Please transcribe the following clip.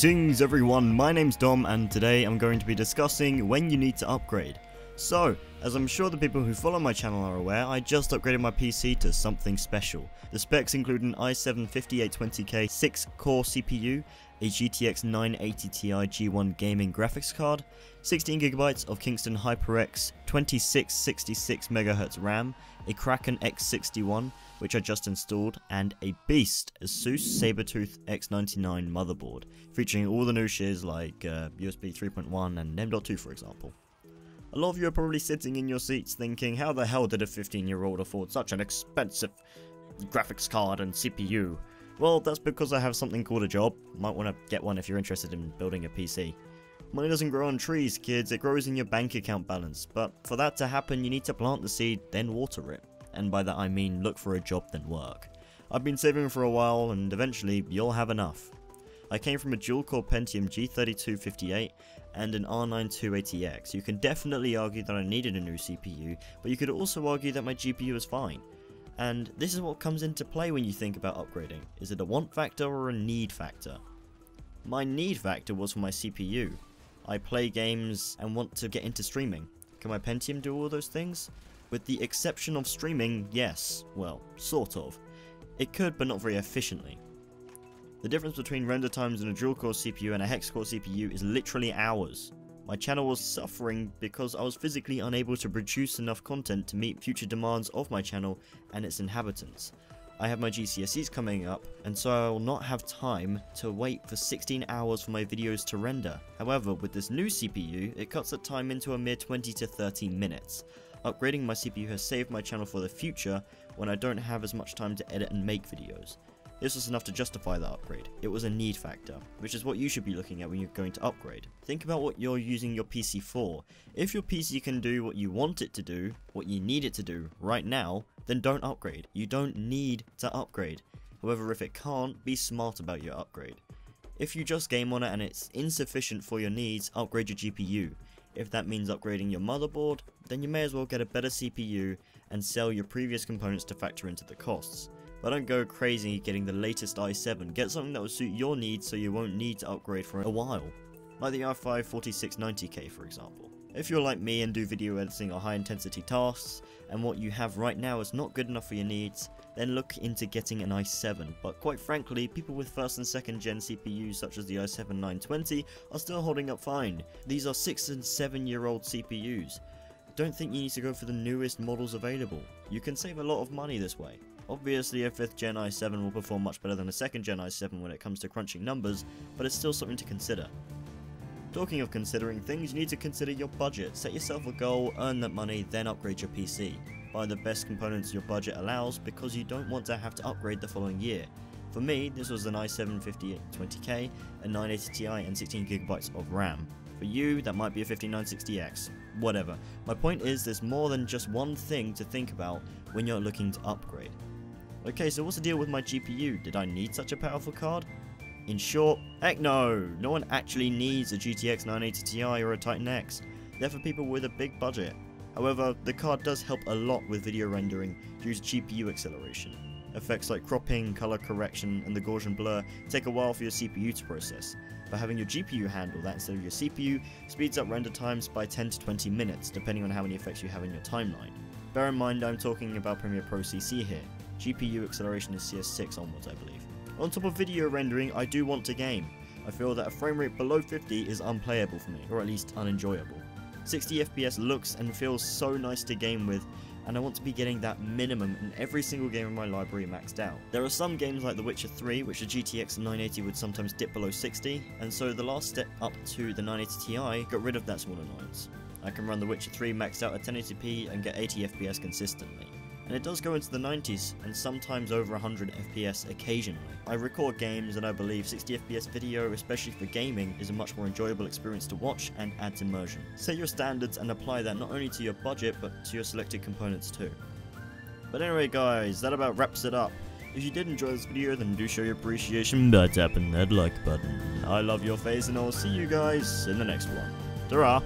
Greetings everyone, my name's Dom and today I'm going to be discussing when you need to upgrade. So, as I'm sure the people who follow my channel are aware, I just upgraded my PC to something special. The specs include an i7-5820K 6-core CPU, a GTX 980 Ti G1 gaming graphics card, 16GB of Kingston HyperX 2666MHz RAM, a Kraken X61, which I just installed, and a beast ASUS Sabretooth X99 motherboard, featuring all the new shears like USB 3.1 and M.2 for example. A lot of you are probably sitting in your seats thinking, how the hell did a 15-year-old afford such an expensive graphics card and CPU? Well, that's because I have something called a job. Might want to get one if you're interested in building a PC. Money doesn't grow on trees, kids, it grows in your bank account balance, but for that to happen you need to plant the seed, then water it. And by that I mean look for a job, then work. I've been saving for a while and eventually you'll have enough. I came from a dual-core Pentium G3258 and an R9 280X. You can definitely argue that I needed a new CPU, but you could also argue that my GPU is fine. And this is what comes into play when you think about upgrading. Is it a want factor or a need factor? My need factor was for my CPU. I play games and want to get into streaming. Can my Pentium do all those things? With the exception of streaming, yes. Well, sort of. It could, but not very efficiently. The difference between render times in a dual-core CPU and a hex-core CPU is literally hours. My channel was suffering because I was physically unable to produce enough content to meet future demands of my channel and its inhabitants. I have my GCSEs coming up, and so I will not have time to wait for 16 hours for my videos to render. However, with this new CPU, it cuts the time into a mere 20 to 30 minutes. Upgrading my CPU has saved my channel for the future when I don't have as much time to edit and make videos. This was enough to justify that upgrade. It was a need factor, which is what you should be looking at when you're going to upgrade. Think about what you're using your PC for. If your PC can do what you want it to do, what you need it to do right now, then don't upgrade. You don't need to upgrade. However, if it can't, be smart about your upgrade. If you just game on it and it's insufficient for your needs, upgrade your GPU. If that means upgrading your motherboard, then you may as well get a better CPU and sell your previous components to factor into the costs. But don't go crazy getting the latest i7, get something that will suit your needs so you won't need to upgrade for a while. Like the i5-4690K for example. If you're like me and do video editing or high intensity tasks, and what you have right now is not good enough for your needs, then look into getting an i7, but quite frankly, people with 1st and 2nd gen CPUs such as the i7-920 are still holding up fine. These are 6 and 7 year old CPUs. Don't think you need to go for the newest models available. You can save a lot of money this way. Obviously a 5th gen i7 will perform much better than a 2nd gen i7 when it comes to crunching numbers, but it's still something to consider. Talking of considering things, you need to consider your budget. Set yourself a goal, earn that money, then upgrade your PC. Buy the best components your budget allows because you don't want to have to upgrade the following year. For me, this was an i7-5820K, a 980 Ti and 16GB of RAM. For you, that might be a 5960X. Whatever. My point is there's more than just one thing to think about when you're looking to upgrade. Okay, so what's the deal with my GPU? Did I need such a powerful card? In short, heck no! No one actually needs a GTX 980 Ti or a Titan X. They're for people with a big budget. However, the card does help a lot with video rendering due to GPU acceleration. Effects like cropping, color correction, and the Gaussian blur take a while for your CPU to process, but having your GPU handle that instead of your CPU speeds up render times by 10 to 20 minutes, depending on how many effects you have in your timeline. Bear in mind I'm talking about Premiere Pro CC here. GPU acceleration is CS6 onwards, I believe. On top of video rendering, I do want to game. I feel that a frame rate below 50 is unplayable for me, or at least unenjoyable. 60 FPS looks and feels so nice to game with, and I want to be getting that minimum in every single game in my library maxed out. There are some games like The Witcher 3, which the GTX 980 would sometimes dip below 60, and so the last step up to the 980 Ti got rid of that small annoyance. I can run The Witcher 3 maxed out at 1080p and get 80 FPS consistently. And it does go into the 90s, and sometimes over 100 FPS occasionally. I record games, and I believe 60 FPS video, especially for gaming, is a much more enjoyable experience to watch and adds immersion. Set your standards and apply that not only to your budget, but to your selected components too. But anyway guys, that about wraps it up. If you did enjoy this video, then do show your appreciation by tapping that like button. I love your face, and I'll see you guys in the next one. Ta-ra!